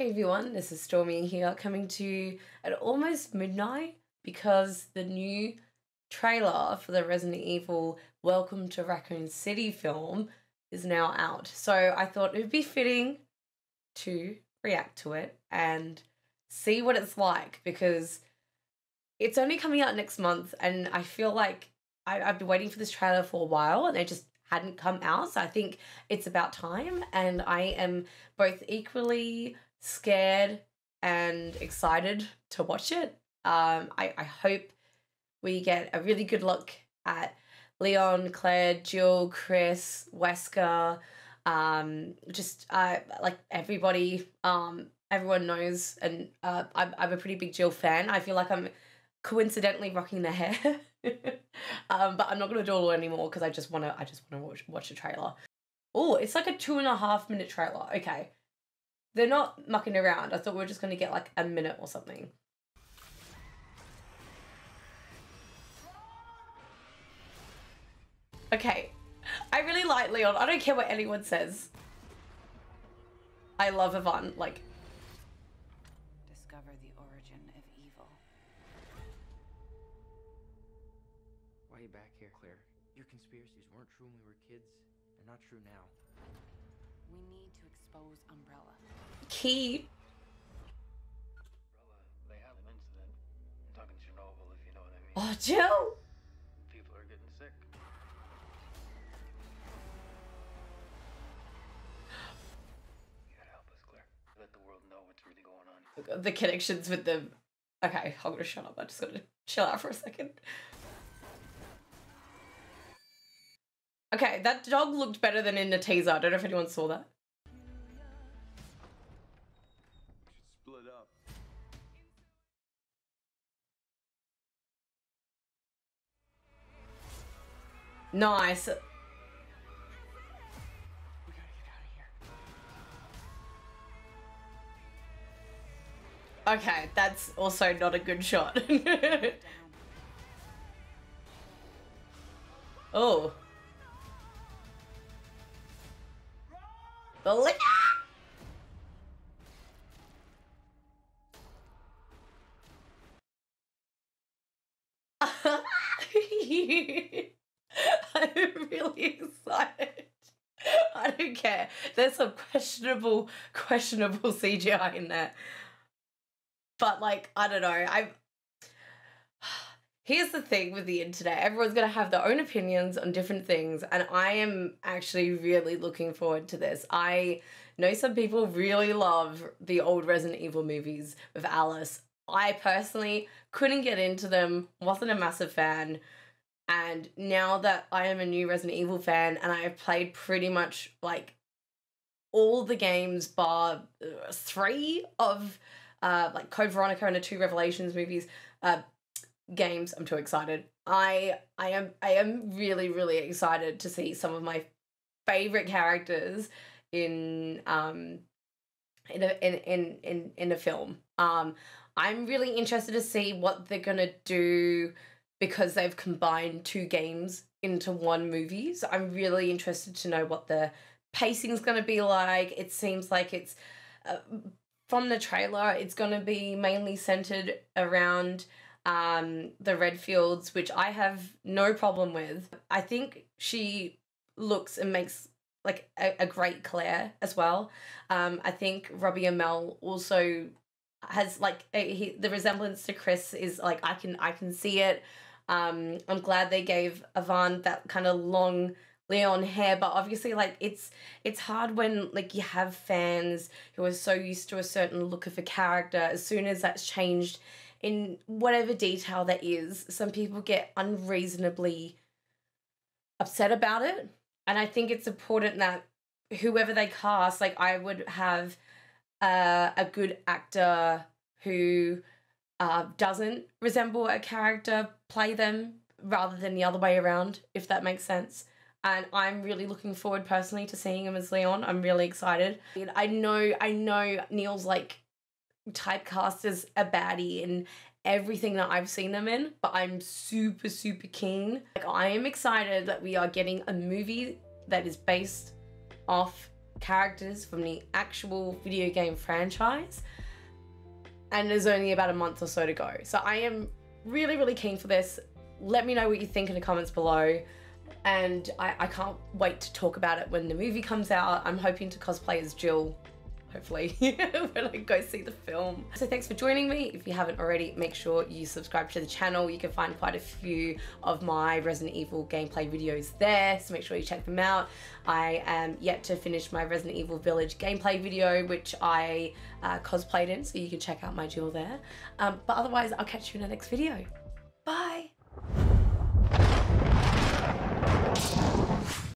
Hey everyone, this is Stormy here, coming to you at almost midnight because the new trailer for the Resident Evil Welcome to Raccoon City film is now out. So I thought it would be fitting to react to it and see what it's like, because it's only coming out next month and I feel like I've been waiting for this trailer for a while and it just hadn't come out. So I think it's about time, and I am both equally scared and excited to watch it. I hope we get a really good look at Leon, Claire, Jill, Chris, Wesker, like everybody. Everyone knows, and I'm a pretty big Jill fan. I feel like I'm coincidentally rocking the hair. But I'm not gonna dawdle anymore because I just wanna watch a trailer. Oh, it's like a 2.5 minute trailer. Okay. They're not mucking around. I thought we were just going to get like a minute or something. Okay. I really like Leon. I don't care what anyone says. I love Avan. Like, discover the origin of evil. Why are you back here, Claire? Your conspiracies weren't true when we were kids. They're not true now. We need to expose Umbrella. Key. Umbrella, they had an incident. I'm talking Chernobyl, if you know what I mean. Oh, Jill! People are getting sick. You gotta help us, Claire. Let the world know what's really going on. The connections with the... Okay, I'm gonna shut up. I'm just gonna chill out for a second. Okay, that dog looked better than in the teaser. I don't know if anyone saw that. Split up. Nice. We gotta get out of here. Okay, that's also not a good shot. Oh. Believe it! I'm really excited. I don't care. There's some questionable CGI in there. But like, I don't know. Here's the thing with the internet. Everyone's going to have their own opinions on different things, and I am actually really looking forward to this. I know some people really love the old Resident Evil movies with Alice. I personally couldn't get into them, wasn't a massive fan, and now that I am a new Resident Evil fan and I have played pretty much like all the games bar 3 of like Code Veronica and the 2 Revelations movies, games, I'm too excited. I am really excited to see some of my favorite characters in a film. I'm really interested to see what they're gonna do because they've combined 2 games into 1 movie. So I'm really interested to know what the pacing's gonna be like. It seems like it's from the trailer, it's gonna be mainly centered around the Redfields, which I have no problem with. I think she looks and makes like a great Claire as well. I think Robbie Amell also has like the resemblance to Chris is like I can see it. I'm glad they gave Avan that kind of long Leon hair, but obviously like it's hard when like you have fans who are so used to a certain look of a character. As soon as that's changed in whatever detail that is, some people get unreasonably upset about it. And I think it's important that whoever they cast, like I would have a good actor who doesn't resemble a character play them rather than the other way around, if that makes sense. And I'm really looking forward personally to seeing him as Leon. I'm really excited. I know Neil's like typecast as a baddie in everything that I've seen them in, but I'm super keen. Like, I am excited that we are getting a movie that is based off characters from the actual video game franchise, and there's only about a month or so to go. So I am really, really keen for this. Let me know what you think in the comments below, and I can't wait to talk about it when the movie comes out. I'm hoping to cosplay as Jill, hopefully, when I go see the film. So thanks for joining me. If you haven't already, make sure you subscribe to the channel. You can find quite a few of my Resident Evil gameplay videos there, so make sure you check them out. I am yet to finish my Resident Evil Village gameplay video, which I cosplayed in, so you can check out my Jill there. But otherwise, I'll catch you in the next video.